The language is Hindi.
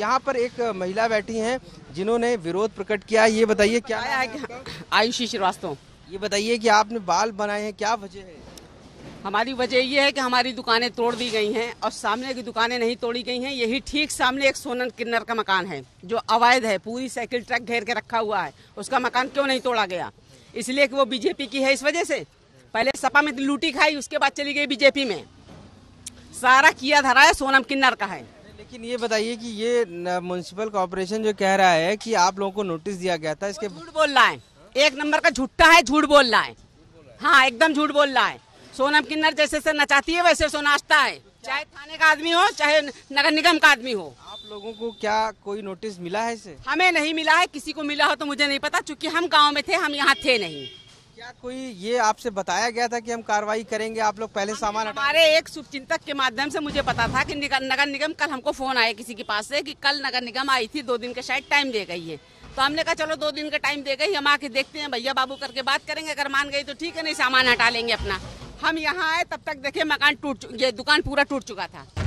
यहाँ पर एक महिला बैठी हैं जिन्होंने विरोध प्रकट किया है, ये बताइए क्या है? आयुषी श्रीवास्तव। ये बताइए कि आपने बाल बनाए हैं, क्या वजह है? हमारी वजह ये है कि हमारी दुकानें तोड़ दी गई हैं और सामने की दुकानें नहीं तोड़ी गई हैं। यही ठीक सामने एक सोनम किन्नर का मकान है जो अवैध है, पूरी साइकिल ट्रक घेर के रखा हुआ है। उसका मकान क्यों नहीं तोड़ा गया? इसलिए कि वो बीजेपी की है। इस वजह से पहले सपा में लूटी खाई, उसके बाद चली गई बीजेपी में। सारा किया धराया सोनम किन्नर का है। लेकिन ये बताइए कि ये म्युनिसिपल कॉर्पोरेशन जो कह रहा है कि आप लोगों को नोटिस दिया गया था, इसके झूठ बोल रहा है। एक नंबर का झूठा है, झूठ बोल रहा है। हाँ, एकदम झूठ बोल रहा है। सोनम किन्नर जैसे से नचाती है वैसे सो नाचता है, चाहे थाने का आदमी हो चाहे नगर निगम का आदमी हो। आप लोगों को क्या कोई नोटिस मिला है इसे? हमें नहीं मिला है, किसी को मिला हो तो मुझे नहीं पता, चूँकि हम गाँव में थे, हम यहाँ थे नहीं। क्या कोई ये आपसे बताया गया था कि हम कार्रवाई करेंगे, आप लोग पहले सामान? हमारे एक शुभचिंतक के माध्यम से मुझे पता था कि नगर निगम, कल हमको फोन आया किसी के पास से कि कल नगर निगम आई थी, 2 दिन का शायद टाइम दे गई है। तो हमने कहा चलो 2 दिन का टाइम दे गई, हम आके देखते हैं, भैया बाबू करके बात करेंगे, अगर मान गई तो ठीक है, नहीं सामान हटा लेंगे अपना। हम यहाँ आए तब तक देखे मकान टूट, ये दुकान पूरा टूट चुका था।